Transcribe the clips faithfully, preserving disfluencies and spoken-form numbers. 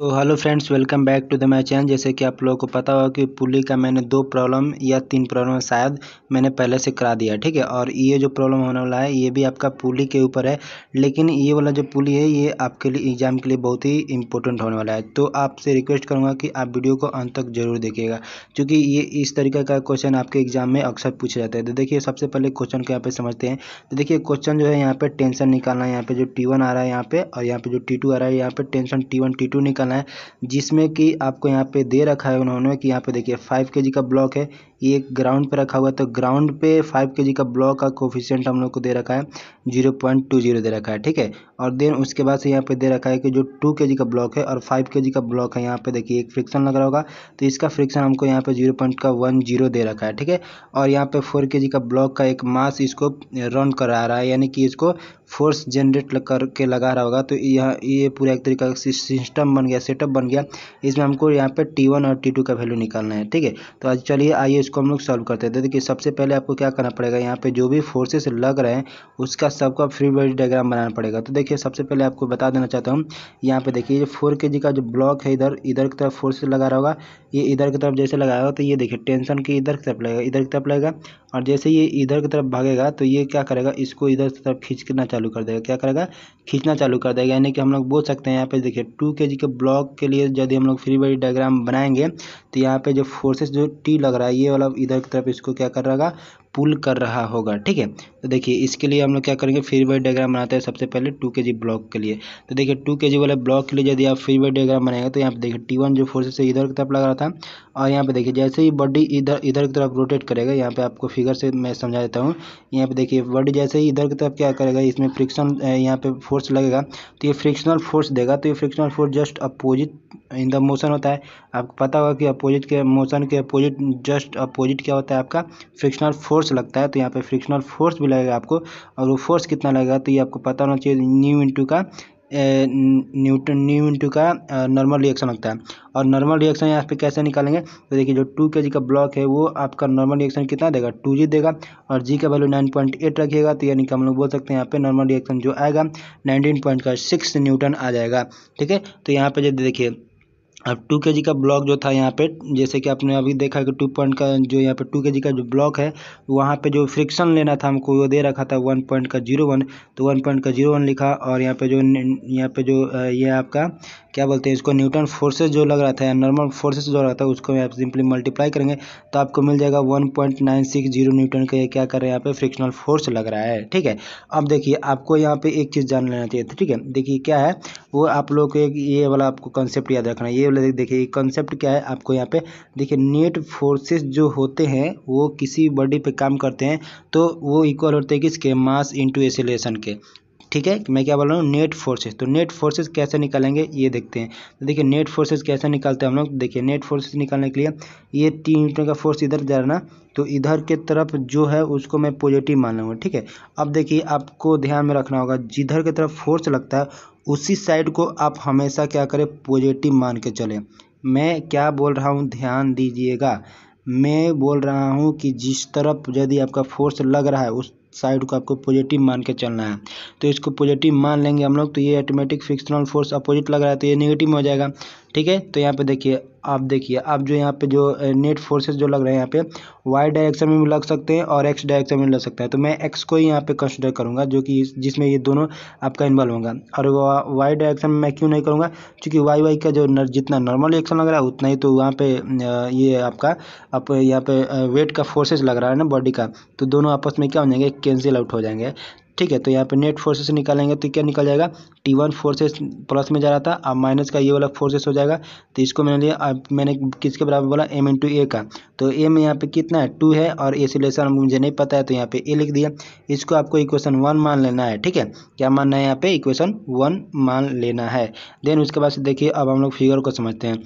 तो hello friends, welcome back to the my channel. जैसे कि आप लोगों को पता होगा कि पुली का मैंने दो प्रॉब्लम या तीन प्रॉब्लम शायद मैंने पहले से करा दिया, ठीक है। और ये जो प्रॉब्लम होने वाला है ये भी आपका पुली के ऊपर है, लेकिन ये वाला जो पुली है ये आपके लिए एग्जाम के लिए बहुत ही इंपॉर्टेंट होने वाला है। तो आपसे रिक्वेस्ट करूँगा कि आप वीडियो को अंत तक जरूर देखिएगा, क्योंकि ये इस तरीके का क्वेश्चन आपके एग्जाम में अक्सर पूछे जाते हैं। तो देखिए, सबसे पहले क्वेश्चन को यहाँ पर समझते हैं। तो देखिए, क्वेश्चन जो है यहाँ पर टेंशन निकालना है। यहाँ पर जो टी वन आ रहा है यहाँ पर, और यहाँ पर जो टी टू आ रहा है यहाँ पर, tension T one T two निकाल है, जिसमें कि आपको यहाँ पे दे रखा है उन्होंने कि यहाँ पे देखिए फाइव केजी का ब्लॉक है, ये ग्राउंड पे रखा हुआ है। तो ग्राउंड पे फाइव केजी का ब्लॉक का कोफिशिएंट हम लोग को दे रखा है जीरो पॉइंट टू जीरो दे रखा है, ठीक है। और देन उसके बाद से यहाँ पे दे रखा है कि जो टू केजी का ब्लॉक है और फाइव केजी का ब्लॉक है, यहाँ पे देखिए एक फ्रिक्शन लग रहा होगा, तो इसका फ्रिक्शन हमको यहाँ पे जीरो पॉइंट का वन जीरो दे रखा है, ठीक है। और यहाँ पे फोर केजी का ब्लॉक का एक मास इसको रन करा रहा है, यानी कि इसको फोर्स जनरेट करके लगा रहा होगा। तो यहाँ ये पूरा एक तरीका सिस्टम बन गया, सेटअप बन गया। इसमें हमको यहाँ पे टी वन और टी टू का वैल्यू निकालना है, ठीक है। तो चलिए आइए इसको हम लोग सॉल्व करते हैं। तो देखिए, सबसे पहले आपको क्या करना पड़ेगा, यहाँ पे जो भी फोर्सेस लग रहे हैं उसका सबका फ्री बॉडी डायग्राम बनाना पड़ेगा। तो देखिए, सबसे पहले आपको बता देना चाहता हूँ, यहाँ पे देखिए फोर के जी का जो ब्लॉक है इधर इधर की तरफ फोर्सेस लगा रहा होगा, ये इधर की तरफ जैसे लगाया होगा तो ये देखिए टेंशन की इधर की तरफ लगेगा इधर की तरफ लगेगा और जैसे ये इधर की तरफ भागेगा तो ये क्या करेगा, इसको इधर की तरफ खींचना चालू कर देगा। क्या करेगा, खींचना चालू कर देगा। यानी कि हम लोग बोल सकते हैं यहाँ पे देखिए टू के जी के ब्लॉक के लिए यदि हम लोग फ्री बॉडी डायग्राम बनाएंगे तो यहाँ पे जो फोर्सेस जो टी लग रहा है ये वाला इधर की तरफ इसको क्या कर रहा है, पुल कर रहा होगा, ठीक है। तो देखिए, इसके लिए हम लोग क्या करेंगे, फ्री बॉडी डायग्राम बनाते हैं सबसे पहले टू के जी ब्लॉक के लिए। तो देखिए टू के जी वाले ब्लॉक के लिए यदि आप फ्री बॉडी डायग्राम बनाएंगे तो यहाँ पे देखिए टी वन जो फोर्सेस है इधर की तरफ लग रहा था, और यहाँ पे देखिए जैसे ही बॉडी इधर इधर की तरफ रोटेट करेगा, यहाँ पे आपको फिगर से मैं समझा देता हूँ। यहाँ पे देखिए बॉडी जैसे ही इधर की तरफ क्या करेगा, इसमें फ्रिक्शन यहाँ पे फोर्स लगेगा तो ये फ्रिक्शनल फोर्स देगा। तो ये frictional force just opposite in the motion होता है। आपको पता होगा कि अपोजिट के मोशन के अपोजिट जस्ट अपोजिट क्या होता है, आपका फ्रिक्शनल फोर्स लगता है। तो यहाँ पे फ्रिक्शनल फोर्स भी लगेगा आपको, और वो फोर्स कितना लगेगा तो ये आपको पता होना चाहिए, न्यू इंटू का न्यूटन न्यू इंटू का नॉर्मल रिएक्शन लगता है। और नॉर्मल रिएक्शन यहाँ पे कैसे निकालेंगे, तो देखिए जो टू के जी का ब्लॉक है वो आपका नॉर्मल रिएक्शन कितना देगा, टू जी देगा, और जी का वैल्यू नाइन पॉइंट एट रखिएगा। तो यानी कि हम लोग बोल सकते हैं यहाँ पे नॉर्मल रिएक्शन जो आएगा नाइनटीन पॉइंट का सिक्स न्यूटन आ जाएगा, ठीक है। तो यहाँ पे जब देखिए अब टू के जी का ब्लॉक जो था यहाँ पे, जैसे कि आपने अभी देखा कि टू पॉइंट का जो यहाँ पे टू के जी का जो ब्लॉक है वहाँ पे जो फ्रिक्शन लेना था हमको वो दे रखा था वन पॉइंट का जीरो वन, तो वन पॉइंट का जीरो वन लिखा। और यहाँ पे जो यहाँ पे जो ये आपका क्या बोलते हैं इसको, न्यूटन फोर्सेस जो लग रहा था या नॉर्मल फोर्सेस जो लग रहा था उसको यहाँ सिंपली मल्टीप्लाई करेंगे तो आपको मिल जाएगा one point nine six zero newton का क्या कर रहे हैं यहाँ पे फ्रिक्शनल फोर्स लग रहा है, ठीक है। अब देखिए आपको यहाँ पे एक चीज़ जान लेना चाहिए, ठीक है। देखिए क्या है वो आप लोग को ये वाला आपको कंसेप्ट याद रखना है। ये वाला देखिए कंसेप्ट क्या है, आपको यहाँ पे देखिए नेट फोर्सेस जो होते हैं वो किसी बॉडी पे काम करते हैं तो वो इक्वल होते हैं किसके, मास इंटू एक्सीलरेशन के, ठीक है। मैं क्या बोल रहा हूँ, नेट फोर्सेस। तो नेट फोर्सेस कैसे निकालेंगे ये देखते हैं। तो देखिए नेट फोर्सेस कैसे निकालते हैं हम लोग, देखिए नेट फोर्सेस निकालने के लिए ये टी न्यूटन का फोर्स इधर जा रहा ना, तो इधर के तरफ जो है उसको मैं पॉजिटिव मान लूँगा, ठीक है। अब देखिए आपको ध्यान में रखना होगा, जिधर की तरफ फोर्स लगता है उसी साइड को आप हमेशा क्या करें, पॉजिटिव मान के चलें। मैं क्या बोल रहा हूँ ध्यान दीजिएगा, मैं बोल रहा हूँ कि जिस तरफ यदि आपका फोर्स लग रहा है उस साइड को आपको पॉजिटिव मान के चलना है। तो इसको पॉजिटिव मान लेंगे हम लोग तो ये ऑटोमेटिक फ्रिक्शनल फोर्स अपोजिट लग रहा है तो ये नेगेटिव हो जाएगा, ठीक है। तो यहाँ पे देखिए आप देखिए आप जो यहाँ पे जो नेट फोर्सेस जो लग रहे हैं यहाँ पे वाई डायरेक्शन में भी लग सकते हैं और एक्स डायरेक्शन में लग सकता है। तो मैं एक्स को ही यहाँ पे कंसिडर करूँगा, जो कि जिसमें ये दोनों आपका इन्वॉल्व होगा। और वाई डायरेक्शन में मैं क्यों नहीं करूँगा, क्योंकि वाई वाई का जो नर, जितना नॉर्मल रिएक्शन लग रहा है उतना ही तो वहाँ पर ये आपका आप यहाँ पर वेट का फोर्सेस लग रहा है ना बॉडी का, तो दोनों आपस में क्या हो जाएंगे, कैंसिल आउट हो जाएंगे, ठीक है। तो यहाँ पे नेट फोर्सेस निकालेंगे तो क्या निकल जाएगा, टी वन फोर्सेस प्लस में जा रहा था, अब माइनस का ये वाला फोर्सेस हो जाएगा। तो इसको मैंने लिया, अब मैंने किसके बराबर बोला, एम इंटू ए का, तो एम यहाँ पे कितना है, टू है, और एक्सीलरेशन मुझे नहीं पता है तो यहाँ पे ए लिख दिया। इसको आपको इक्वेशन वन मान लेना है, ठीक है। क्या मानना है यहाँ पे, इक्वेशन वन मान लेना है। देन उसके बाद देखिए अब हम लोग फिगर को समझते हैं।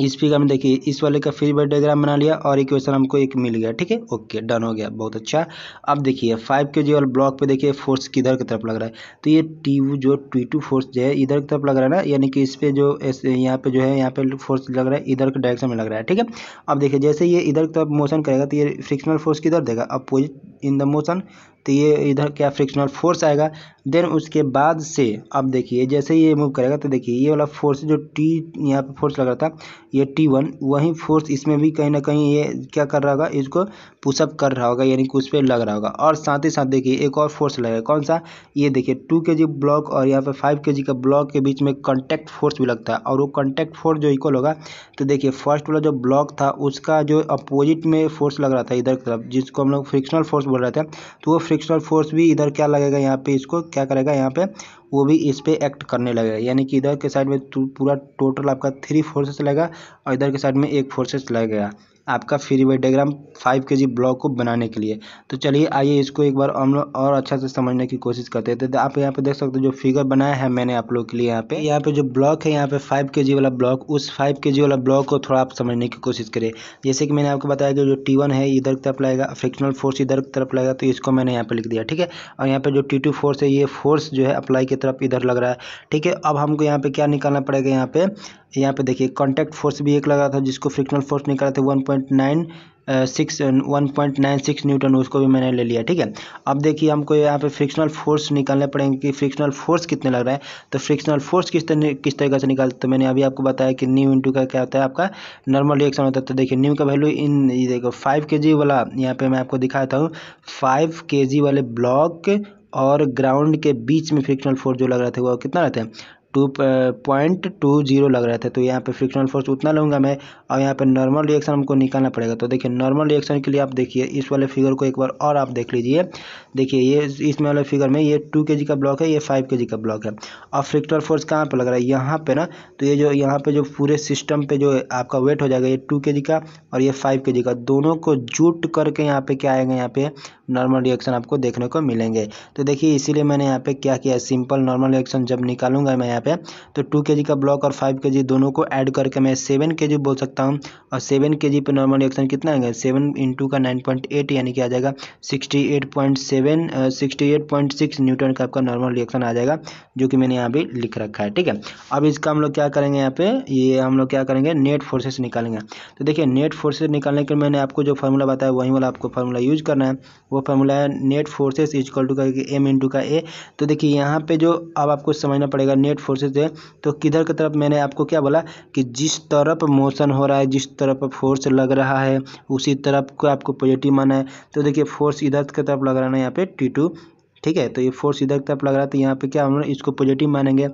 इस फिगर में देखिए इस वाले का फ्री बॉडी डायग्राम बना लिया और इक्वेशन हमको एक मिल गया, ठीक है। ओके डन हो गया, बहुत अच्छा। अब देखिए फाइव के जी वाले ब्लॉक पे देखिए फोर्स किधर की तरफ लग रहा है, तो ये टी जो टी टू फोर्स जो है इधर की तरफ लग रहा है ना, यानी कि इस पर जो यहाँ पे जो है यहाँ पे फोर्स लग रहा है इधर के डायरेक्शन में लग रहा है, ठीक है। अब देखिए जैसे ये इधर की तरफ मोशन करेगा तो ये फ्रिक्शनल फोर्स किधर देगा, अपोजिट इन द मोशन, तो ये इधर क्या फ्रिक्शनल फोर्स आएगा। देन उसके बाद से अब देखिए जैसे ये मूव करेगा तो देखिए ये वाला फोर्स जो टी यहाँ पे फोर्स लग रहा था ये टी वन वही फोर्स इसमें भी कहीं ना कहीं ये क्या कर रहा होगा, इसको पुशअप कर रहा होगा, यानी कि उस पर लग रहा होगा। और साथ ही साथ देखिए एक और फोर्स लगेगा, कौन सा, ये देखिए टू के जी ब्लॉक और यहाँ पर फाइव के जी का ब्लॉक के बीच में कॉन्टैक्ट फोर्स भी लगता है, और वो कॉन्टैक्ट फोर्स जो इक्वल होगा तो देखिए फर्स्ट वाला जो ब्लॉक था उसका जो अपोजिट में फोर्स लग रहा था इधर की तरफ, जिसको हम लोग फ्रिक्शनल फोर्स बोल रहे थे, तो वो फ्रिक्शनल फोर्स भी इधर क्या लगेगा, यहाँ पे इसको क्या करेगा, यहाँ पे वो भी इस पर एक्ट करने लगेगा। यानी कि इधर के साइड में पूरा टोटल आपका थ्री फोर्सेस लगेगा और इधर के साइड में एक फोर्सेस लगेगा आपका फ्री वेट डायग्राम फाइव के जी ब्लॉक को बनाने के लिए। तो चलिए आइए इसको एक बार हम लोग और अच्छा से समझने की कोशिश करते हैं। तो आप यहाँ पे देख सकते हो जो फिगर बनाया है मैंने आप लोग के लिए, यहाँ पे यहाँ पे जो ब्लॉक है यहाँ पे फाइव के जी वाला ब्लॉक, उस फाइव के जी वाला ब्लॉक को थोड़ा आप समझने की कोशिश करें। जैसे कि मैंने आपको बताया कि जो टी वन है इधर की तरफ लगेगा, फ्रिक्शनल फोर्स इधर की तरफ लगेगा, तो इसको मैंने यहाँ पर लिख दिया, ठीक है। और यहाँ पर जो टी टू फोर्स है ये फोर्स जो है अप्लाई की तरफ इधर लग रहा है, ठीक है। अब हमको यहाँ पर क्या निकालना पड़ेगा, यहाँ पे यहाँ पे देखिए कॉन्टैक्ट फोर्स भी एक लगा था जिसको फ्रिक्शनल फोर्स निकाला था one point nine six one point nine six newton, उसको भी मैंने ले लिया, ठीक है। अब देखिए हमको यहाँ पे फ्रिक्शनल फोर्स निकालने पड़ेंगे कि फ्रिक्शनल फोर्स कितने लग रहा है। तो फ्रिक्शनल फोर्स किस तरह किस तरीके से निकालते हैं, तो मैंने अभी आपको बताया कि न्यू इंटू का क्या होता है आपका नॉर्मल रिएक्शन होता है। तो देखिए न्यू का वैल्यू इन देखो फाइव के जी वाला, यहाँ पर मैं आपको दिखाता हूँ फाइव के जी वाले ब्लॉक और ग्राउंड के बीच में फ्रिक्शनल फोर्स जो लग रहा था वो कितना रहता है, टू पॉइंट टू जीरो लग रहा था। तो यहाँ पे फ्रिक्शनल फोर्स उतना लूँगा मैं, और यहाँ पे नॉर्मल रिएक्शन हमको निकालना पड़ेगा। तो देखिए नॉर्मल रिएक्शन के लिए आप देखिए इस वाले फिगर को एक बार और आप देख लीजिए। देखिए ये इसमें वाले फिगर में ये टू के जी का ब्लॉक है, ये फाइव के जी का ब्लॉक है, और फ्रिक्शनल फोर्स कहाँ पर लग रहा है, यहाँ पर ना। तो ये जो यहाँ पर जो पूरे सिस्टम पर जो आपका वेट हो जाएगा ये टू के जी का और ये फाइव के जी का, दोनों को जुट करके यहाँ पर क्या आएगा, यहाँ पर नॉर्मल रिएक्शन आपको देखने को मिलेंगे। तो देखिए इसीलिए मैंने यहाँ पर क्या किया, सिंपल नॉर्मल रिएक्शन जब निकालूंगा मैं पे तो टू के जी का ब्लॉक और फाइव के जी दोनों को ऐड करके मैं सेवन के जी बोल सकता हूं, और सेवन के जी पे नॉर्मल रिएक्शन कितना आएगा, सेवन इंटू का नाइन पॉइंट एट यानी कि आ जाएगा sixty eight point seven sixty eight point six newton का आपका नॉर्मल रिएक्शन आ जाएगा, जो कि मैंने यहाँ भी लिख रखा है, ठीक है। अब इसका हम लोग क्या करेंगे, यहाँ पे ये हम लोग क्या करेंगे नेट फोर्सेस निकालेंगे। तो देखिए नेट फोर्सेस निकालने के लिए मैंने आपको जो फॉर्मूला बताया वही वाला आपको फॉर्मूला यूज करना है, वो फॉर्मूला है net forces is equal to का एम इंटू का ए। तो देखिए यहाँ पे जो अब आपको समझना पड़ेगा नेट फोर्सेस है तो किधर की तरफ, मैंने आपको क्या बोला कि जिस तरफ मोशन हो रहा है, जिस तरफ फोर्स लग रहा है, उसी तरफ को आपको पॉजिटिव माना है। तो देखिए फोर्स इधर की तरफ लग रहा है यहाँ पे टी टू, ठीक है। तो ये फोर्स इधर की तरफ लग रहा है तो यहाँ पे क्या हम लोग इसको पॉजिटिव मानेंगे,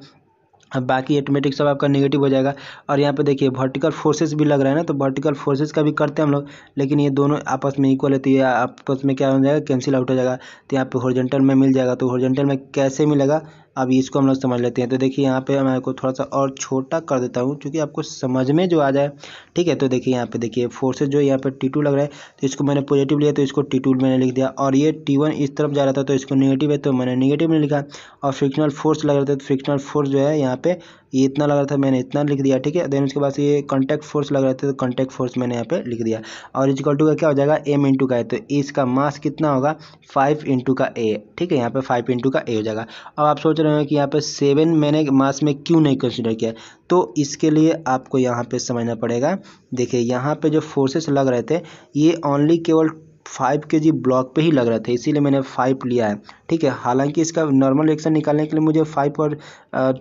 अब बाकी ऑटोमेटिक सब आपका नेगेटिव हो जाएगा। और यहाँ पे देखिए वर्टिकल फोर्सेस भी लग रहा है ना, तो वर्टिकल फोर्सेस का भी करते हैं हम लोग, लेकिन ये दोनों आपस में इक्वल है तो ये आपस में क्या हो जाएगा, कैंसिल आउट हो जाएगा। तो यहाँ पे हॉरिजॉन्टल में मिल जाएगा, तो हॉरिजॉन्टल में कैसे मिलेगा अब इसको हम लोग समझ लेते हैं। तो देखिए यहाँ पे मैं आपको थोड़ा सा और छोटा कर देता हूँ क्योंकि आपको समझ में जो आ जाए, ठीक है। तो देखिए यहाँ पे देखिए फोर्सेस जो यहाँ पे टी टू लग रहा है तो इसको मैंने पॉजिटिव लिया तो इसको टी टू मैंने लिख दिया, और ये टी वन इस तरफ जा रहा था तो इसको नेगेटिव है तो मैंने नेगेटिव में लिखा, और फ्रिक्शनल फोर्स लग रहा था तो फ्रिक्शनल फोर्स जो है यहाँ पे ये इतना लग रहा था मैंने इतना लिख दिया, ठीक है। देन उसके बाद ये कॉन्टैक्ट फोर्स लग रहा था तो कॉन्टैक्ट फोर्स मैंने यहाँ पे लिख दिया, और इज इक्वल टू का क्या हो जाएगा एम इंटू का ए। तो इसका मास कितना होगा फाइव इंटू का ए, ठीक है, यहाँ पे फाइव इंटू का ए हो जाएगा। अब आप सोच रहे हो कि यहाँ पे सेवन मैंने मास में क्यों नहीं कंसिडर किया, तो इसके लिए आपको यहाँ पे समझना पड़ेगा। देखिए यहाँ पे जो फोर्सेस लग रहे थे ये ओनली केवल फाइव के जी ब्लॉक पे ही लग रहा था, इसीलिए मैंने फाइव लिया है, ठीक है। हालांकि इसका नॉर्मल रिएक्शन निकालने के लिए मुझे फाइव और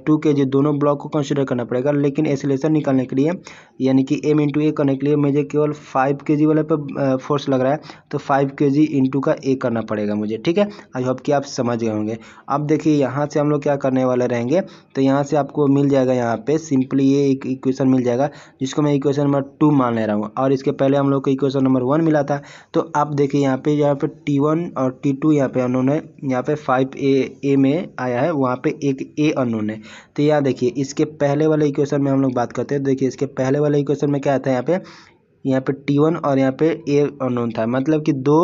टू के जी दोनों ब्लॉक को कंसिडर करना पड़ेगा, लेकिन एक्सीलरेशन निकालने के लिए यानी कि एम इंटू ए करने के लिए मुझे केवल फाइव के जी वाले पर फोर्स लग रहा है तो फाइव के जी इंटू का ए करना पड़ेगा मुझे, ठीक है। आई होप कि आप समझ गए होंगे। अब देखिए यहाँ से हम लोग क्या करने वाले रहेंगे, तो यहाँ से आपको मिल जाएगा यहाँ पर सिंपली ये इक्वेशन मिल जाएगा जिसको मैं इक्वेशन नंबर टू मान ले रहा हूँ, और इसके पहले हम लोग को इक्वेशन नंबर वन मिला था। तो आप देखिए यहाँ पे यहाँ पे टी वन और टी टू यहाँ पे उन्होंने यहाँ पे फाइव ए ए में आया है, वहाँ पे एक ए अनोन है। तो यहाँ देखिए इसके पहले वाले इक्वेशन में हम लोग बात करते हैं। देखिए इसके पहले वाले इक्वेशन में क्या आता है, यहाँ पे यहाँ पे टी वन और यहाँ पे ए अनोन था, मतलब कि दो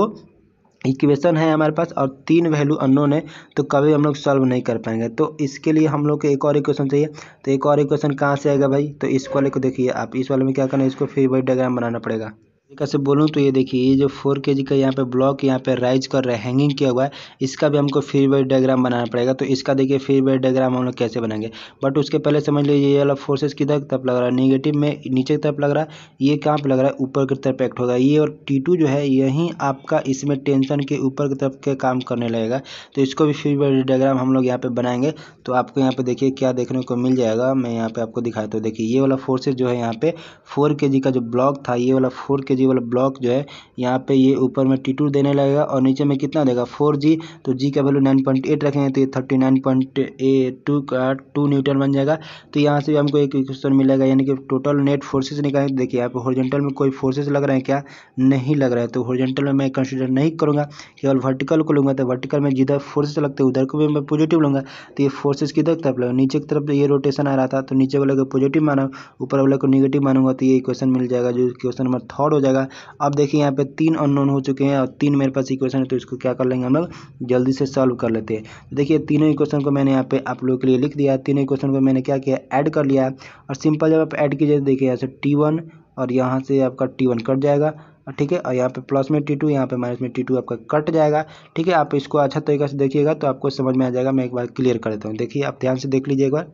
इक्वेशन है हमारे पास और तीन वैल्यू अननोन है, तो कभी हम लोग सॉल्व नहीं कर पाएंगे। तो इसके लिए हम लोग को एक और इक्वेशन चाहिए, तो एक और इक्वेशन कहाँ से आएगा भाई, तो इस वाले को देखिए आप, इस वाले में क्या करना है, इसको फिर वही डायग्राम बनाना पड़ेगा। तरीका से बोलूँ तो ये देखिए, ये जो फोर के जी का यहाँ पे ब्लॉक यहाँ पे राइज कर रहा है, हैंगिंग किया हुआ है, इसका भी हमको फीडबैक डायग्राम बनाना पड़ेगा। तो इसका देखिए फीडबैक डायग्राम हम लोग कैसे बनाएंगे, बट उसके पहले समझ लीजिए ये वाला फोर्सेस किधर तरफ लग रहा है, निगेटिव में नीचे की तरफ लग रहा है, ये कहाँ पर लग रहा है, ऊपर की तरफ एक्ट होगा ये। और टी टू जो है यहीं आपका इसमें टेंशन के ऊपर की तरफ के काम करने लगेगा। तो इसको भी फीडबैक डायग्राम हम लोग यहाँ पर बनाएंगे। तो आपको यहाँ पर देखिए क्या देखने को मिल जाएगा, मैं यहाँ पर आपको दिखाता हूँ। देखिए ये वाला फोर्सेस जो है यहाँ पे फोर के जी का जो ब्लॉक था, ये वाला फोर के जी वाला ब्लॉक जो है यहाँ पे ये ऊपर में टी टू देने लगेगा और नीचे में कितना देगा फोर जी। तो जी का वैल्यू नाइन पॉइंट एट रखेंगे तो ये thirty nine point eight two का टू न्यूटन बन जाएगा। तो यहाँ से हमको एक क्वेश्चन मिलेगा, यानी कि टोटल नेट फोर्सेस निकालें। देखिए यहाँ पे हॉरिजॉन्टल में कोई फोर्सेस लग रहे हैं क्या, नहीं लग रहा है, तो हॉरिजॉन्टल में मैं कंसिडर नहीं करूँगा, केवल वर्टिकल को लूँगा। तो वर्टिकल में जिधर फोर्सेस लगते हैं उधर को भी मैं पॉजिटिव लूँगा। तो ये फोर्सेस किधर की तरफ लगा, नीचे की तरफ ये रोटेशन आ रहा था तो नीचे वाले को पॉजिटिव माना, ऊपर वाले को निगेटिव मानूंगा। तो ये इक्वेशन मिल जाएगा जो क्वेश्चन नंबर थर्ड हो जाएगा। अब देखिए यहाँ पे तीन अननोन हो चुके हैं और तीन मेरे पास इक्वेशन है, तो इसको क्या कर लेंगे हम लोग, जल्दी से सॉल्व कर लेते हैं। तो देखिए तीनों इक्वेशन को मैंने यहाँ पे आप लोगों के लिए लिख दिया, तीनों इक्वेशन को मैंने क्या किया ऐड कर लिया। और सिंपल जब आप ऐड कीजिए देखिए यहाँ से टी वन और यहाँ से आपका टी वन कट जाएगा, ठीक है, और यहाँ पे प्लस में टी टू, यहाँ पे माइनस में टी टू आपका कट जाएगा। ठीक है, आप इसको अच्छा तरीके से देखिएगा तो आपको समझ में आ जाएगा। मैं एक बार क्लियर कर देता हूँ, देखिए आप ध्यान से देख लीजिए एक बार,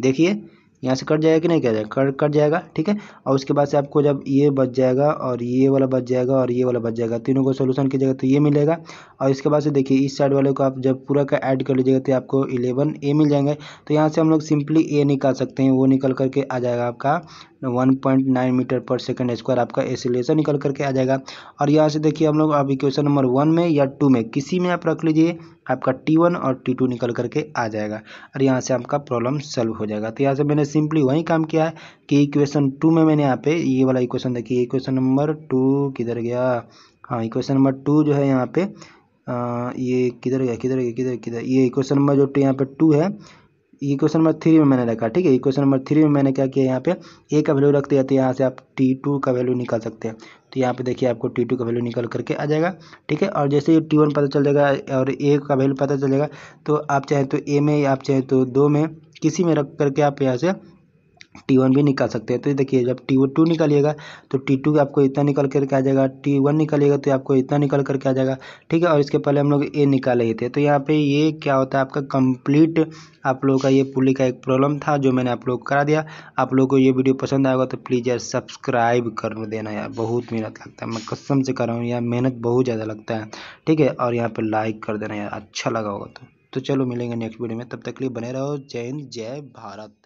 देखिए यहाँ से कट जाएगा कि नहीं कट जाएगा, कट कट जाएगा। ठीक है, और उसके बाद से आपको जब ये बच जाएगा और ये वाला बच जाएगा और ये वाला बच जाएगा, तीनों को सोल्यूशन कीजिएगा तो ये मिलेगा। और इसके बाद से देखिए इस साइड वाले को आप जब पूरा का ऐड कर लीजिएगा तो आपको इलेवन ए मिल जाएंगे। तो यहाँ से हम लोग सिंपली ए निकाल सकते हैं, वो निकल करके आ जाएगा आपका one point nine metre per second square, आपका एसिलेशन निकल करके आ जाएगा। और यहाँ से देखिए हम लोग अब इक्वेशन नंबर वन में या टू में किसी में आप रख लीजिए, आपका टी वन और टी टू निकल करके आ जाएगा और यहाँ से आपका प्रॉब्लम सॉल्व हो जाएगा। तो यहाँ से मैंने सिंपली वही काम किया है कि इक्वेशन टू में मैंने यहाँ पे ये वाला इक्वेशन, देखिए इक्वेशन नंबर टू किधर गया, हाँ इक्वेशन नंबर टू जो है यहाँ पे आ, ये किधर गया किधर गया किधर किधर ये इक्वेशन नंबर जो यहाँ पे टू है, इक्वेशन नंबर थ्री में मैंने रखा। ठीक है, इक्वेशन नंबर थ्री में मैंने क्या किया, यहाँ पे ए का वैल्यू रख दिया तो यहाँ से आप टी टू का वैल्यू निकाल सकते हैं। तो यहाँ पे देखिए आपको टी टू का वैल्यू निकल करके आ जाएगा। ठीक है, और जैसे ये टी वन पता चल जाएगा और ए का वैल्यू पता चल जाएगा तो आप चाहे तो ए में, आप चाहे तो दो में, किसी में रख करके आप यहाँ से टी वन भी निकाल सकते हैं। तो देखिए जब टी टू निकालिएगा तो टी टू आपको इतना निकल करके आ जाएगा, टी वन निकालिएगा तो आपको इतना निकल करके आ जाएगा। ठीक है, और इसके पहले हम लोग ए निकाले ही थे। तो यहाँ पे ये क्या होता है आपका कंप्लीट आप लोगों का ये पुली का एक प्रॉब्लम था जो मैंने आप लोग को करा दिया। आप लोगों को ये वीडियो पसंद आएगा तो प्लीज़ यार सब्सक्राइब कर देना यार, बहुत मेहनत लगता है, मैं कसम से कर रहा हूँ यार, मेहनत बहुत ज़्यादा लगता है। ठीक है, और यहाँ पर लाइक कर देना यार, अच्छा लगा होगा तो। तो चलो मिलेंगे नेक्स्ट वीडियो में, तब तक के लिए बने रहो। जय हिंद, जय भारत।